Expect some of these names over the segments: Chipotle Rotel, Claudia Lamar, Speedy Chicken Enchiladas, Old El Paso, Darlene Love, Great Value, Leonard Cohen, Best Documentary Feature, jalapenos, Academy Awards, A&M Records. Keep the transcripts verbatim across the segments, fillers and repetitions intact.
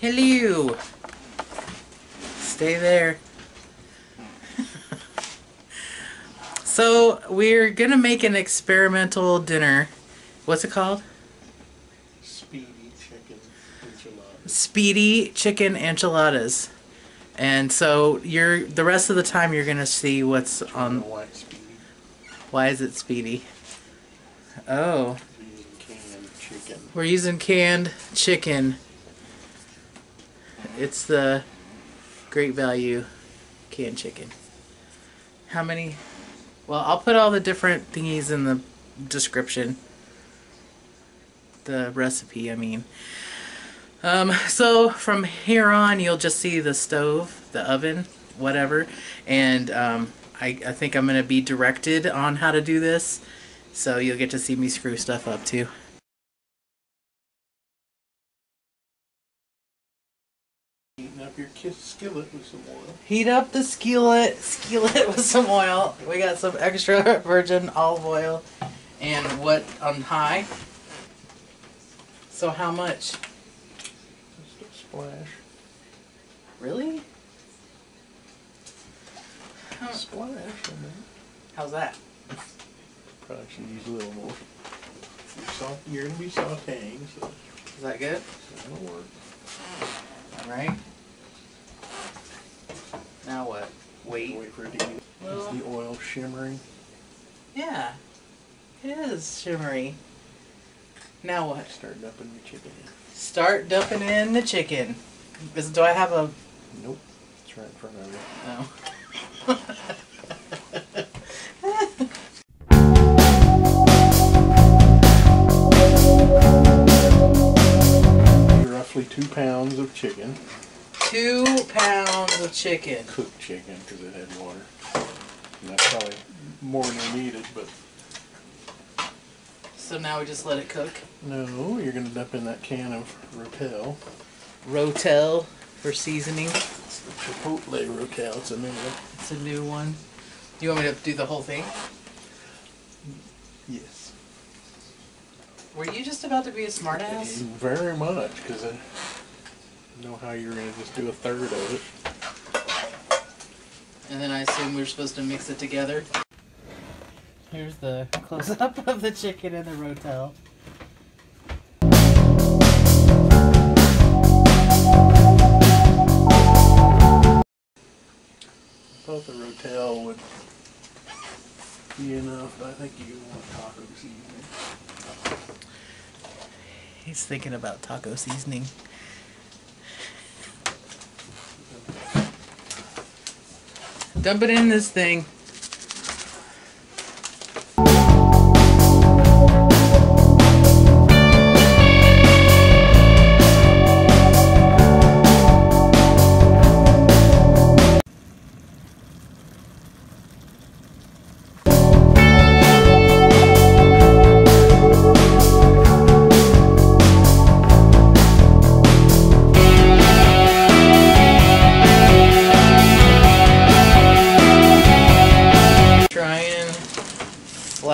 Hello! Stay there. So we're gonna make an experimental dinner. What's it called? Speedy Chicken Enchiladas. Speedy Chicken Enchiladas. And so you're the rest of the time you're gonna see what's on. Why Speedy? Why is it Speedy? Oh. We're using canned chicken. We're using canned chicken. It's the Great Value canned chicken. How many? Well, I'll put all the different thingies in the description. The recipe, I mean. Um, so from here on, you'll just see the stove, the oven, whatever. And um, I, I think I'm going to be directed on how to do this. So you'll get to see me screw stuff up too. Up your skillet with some oil. Heat up the skillet, skillet with some oil. We got some extra virgin olive oil, and what on high. So how much? Just a splash. Really? Huh. Splash. I mean. How's that? Probably should use a little more. You're gonna be sautéing. So. Is that good? It's gonna work. All right. Now what? Wait. Wait for it to heat. Well, is the oil shimmering? Yeah, it is shimmery. Now what? Start dumping the chicken in. Start dumping in the chicken. Is, do I have a... Nope. It's right in front of you. Oh. Two pounds of chicken. Two pounds of chicken. Cooked chicken because it had water. And that's probably more than needed, but. So now we just let it cook? No, you're going to dump in that can of Rotel. Rotel for seasoning. It's the Chipotle Rotel. It's a new one. It's a new one. You want me to do the whole thing? Yes. Were you just about to be a smartass? Very much, because I know how you're going to just do a third of it. And then I assume we're supposed to mix it together. Here's the close-up of the chicken and the Rotel. I thought the Rotel would be enough, but I think you want taco seasoning. He's thinking about taco seasoning. Dump it in this thing.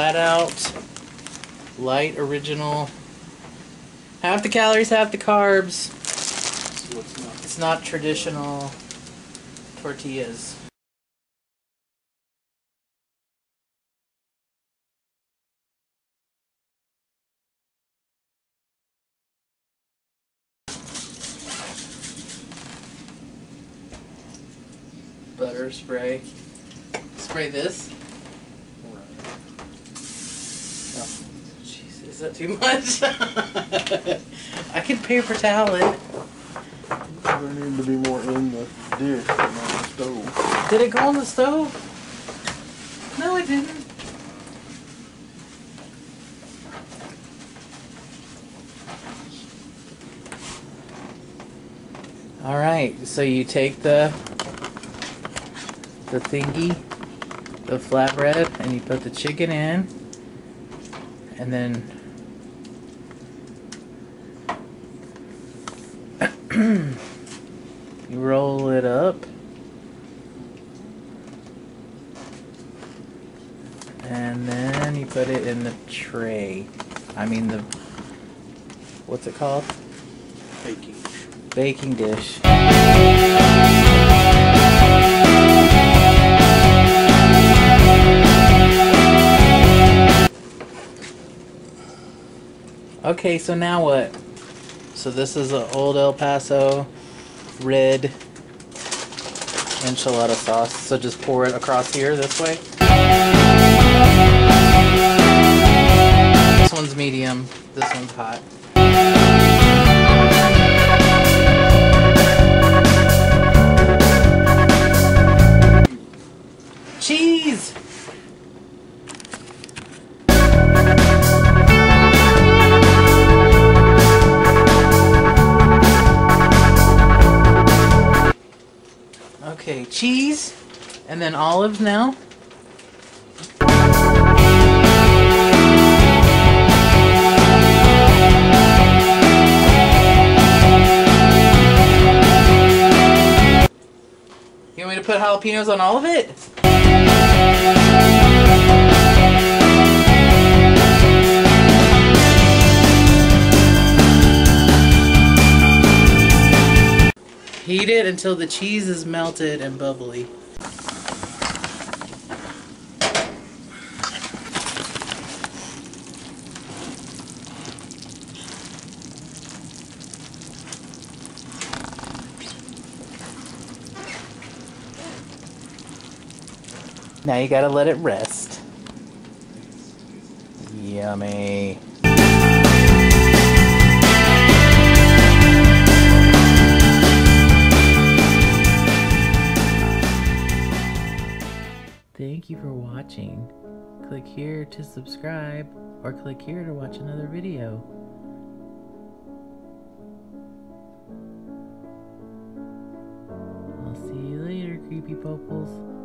Flat out, light, original. Half the calories, half the carbs. So it's not, it's not traditional tortillas. Butter spray. Spray this. Jeez, is that too much? I could paper towel it. There needed to be more in the dish than on the stove. Did it go on the stove? No, it didn't. All right, so you take the the thingy, the flatbread, and you put the chicken in. And then you roll it up and then you put it in the tray. I mean the, what's it called? Baking. baking dish. Okay, so now what? So this is an Old El Paso red enchilada sauce. So just pour it across here this way. This one's medium, this one's hot. Cheese! Okay, cheese, and then olives now. You want me to put jalapenos on all of it? Heat it until the cheese is melted and bubbly. Now you gotta let it rest. Yummy. Thank you for watching. Click here to subscribe or click here to watch another video. I'll see you later, creepy poples.